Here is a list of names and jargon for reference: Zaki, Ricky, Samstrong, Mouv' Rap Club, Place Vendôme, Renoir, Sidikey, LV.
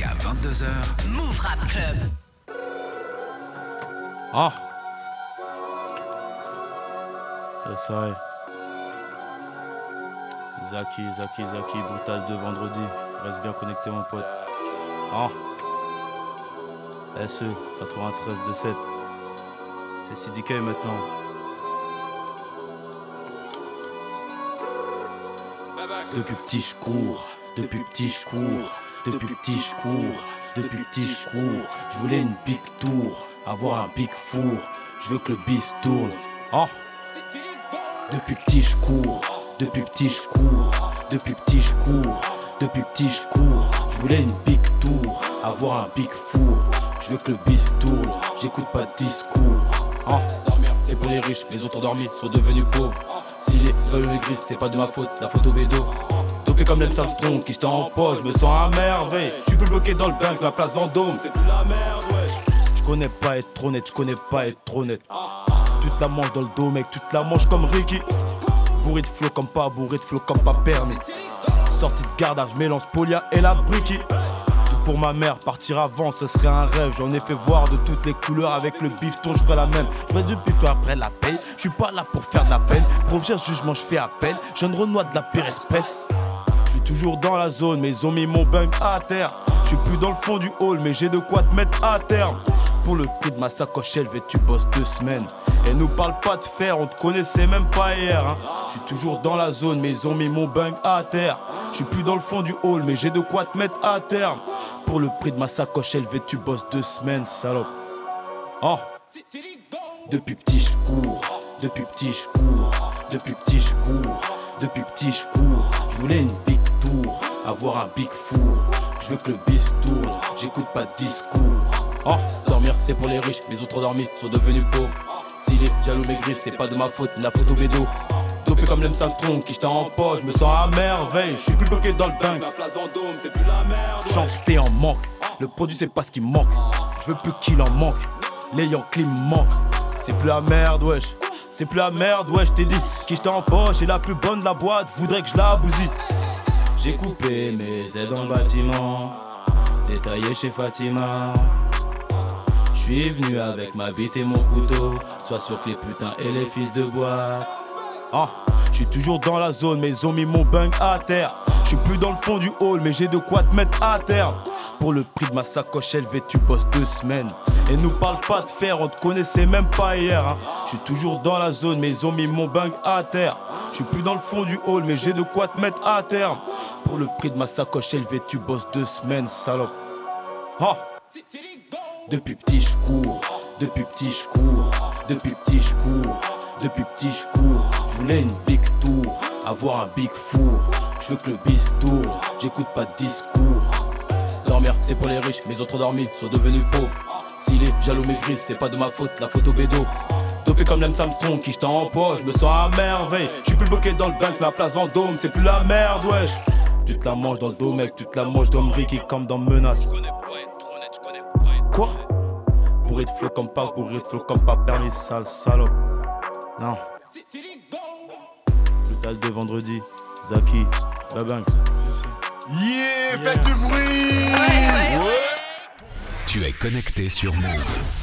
Jusqu'à 22h, Mouv' Rap Club. Ah! Yes, I. Zaki, brutal de vendredi. Reste bien connecté, mon pote. Ah! SE, 93-27. C'est Sidikey maintenant. Depuis petit je cours. Je voulais une big tour, avoir un big four. Je veux que le bis tourne. Oh. Depuis petit je cours. Je voulais une big tour, avoir un big four. Je veux que le bis tourne. J'écoute pas de discours. Oh. Dormir, c'est pour les riches, les autres endormis sont devenus pauvres. Si les yeux maigrissent, c'est pas de ma faute, la faute au bédo. Dopé comme l'aime Samstrong, qui j'étais en pause, je me sens à merveille. J'suis plus bloqué dans le Banks, ma place Vendôme, c'est plus la merde, wesh. J'connais pas être trop net. Tu te la manges dans le dos, mec, tu te la manges comme Ricky. Bourré de flow comme pas permis. Sortie de garde, j'mélange Polia et la Bricky. Tout pour ma mère, partir avant, ce serait un rêve. J'en ai fait voir de toutes les couleurs, avec le bifton, j'ferais la même. J'ferais du bifton après la paye. Je suis pas là pour faire de la peine, pour faire jugement je fais appel, jeune Renoir de la pire espèce. Je suis toujours dans la zone, mais ils ont mis mon bunk à terre. Je suis plus dans le fond du hall, mais j'ai de quoi te mettre à terre. Pour le prix de ma sacoche LV, tu bosses 2 semaines. Et nous parle pas de fer, on te connaissait même pas hier. Je suis toujours dans la zone, mais ils ont mis mon bunk à terre. Je suis plus dans le fond du hall, mais j'ai de quoi te mettre à terre. Pour le prix de ma sacoche LV, tu bosses 2 semaines, salope. Oh. Depuis petit je cours. Je voulais une big tour, avoir un big four. Je veux que le bis tourne, j'écoute pas de discours. Oh, dormir c'est pour les riches, les autres endormis sont devenus pauvres. Si les jaloux maigrissent, c'est pas de ma faute, la faute au bédo. Dopé comme l'aime Samstrong, qui j'étais en poche, je me sens à merveille. Je suis plus bloqué dans le Banks, ma place Vendôme, c'est plus la merde. Chanté en manque, le produit c'est pas ce qui manque. Je veux plus qu'il en manque, les Yankees manquent. C'est plus la merde, wesh. C'est plus la merde, ouais, je t'ai dit. Qui je t'empoche et la plus bonne de la boîte, voudrais que je la bousille. J'ai coupé mes ailes dans le bâtiment, détaillé chez Fatima. Je suis venu avec ma bite et mon couteau, sois sûr que les putains et les fils de bois. Ah, je suis toujours dans la zone, mais ils ont mis mon bang à terre. Je suis plus dans le fond du hall, mais j'ai de quoi te mettre à terre. Pour le prix de ma sacoche LV, tu bosses 2 semaines. Et nous parle pas de fer, on te connaissait même pas hier. Je suis toujours dans la zone, mais ils ont mis mon bang à terre. Je suis plus dans le fond du hall, mais j'ai de quoi te mettre à terre. Pour le prix de ma sacoche LV, tu bosses 2 semaines, salope. Ah. Depuis petit je cours. Je voulais une big tour, avoir un big four. Je veux que le bis tourne, j'écoute pas de discours. Dormir, c'est pour les riches, mes autres endormis sont devenus pauvres. Si les jaloux maigrissent, c'est pas de ma faute, la faute au bédo. Dopé comme l'aime Samstrong, qui j'étais en poche, je me sens à merveille. J'suis plus bloqué dans le Banks, ma place Vendôme, c'est plus la merde, wesh. Tu te la manges dans le dos, mec, tu te la manges comme Ricky, comme dans Menace. Quoi? Bourré de flow comme pas permis, sale salope. Non. Brutal de vendredi, Zaki, la Banks. Yeah, faites du bruit. Ouais. Tu es connecté sur Mouv'.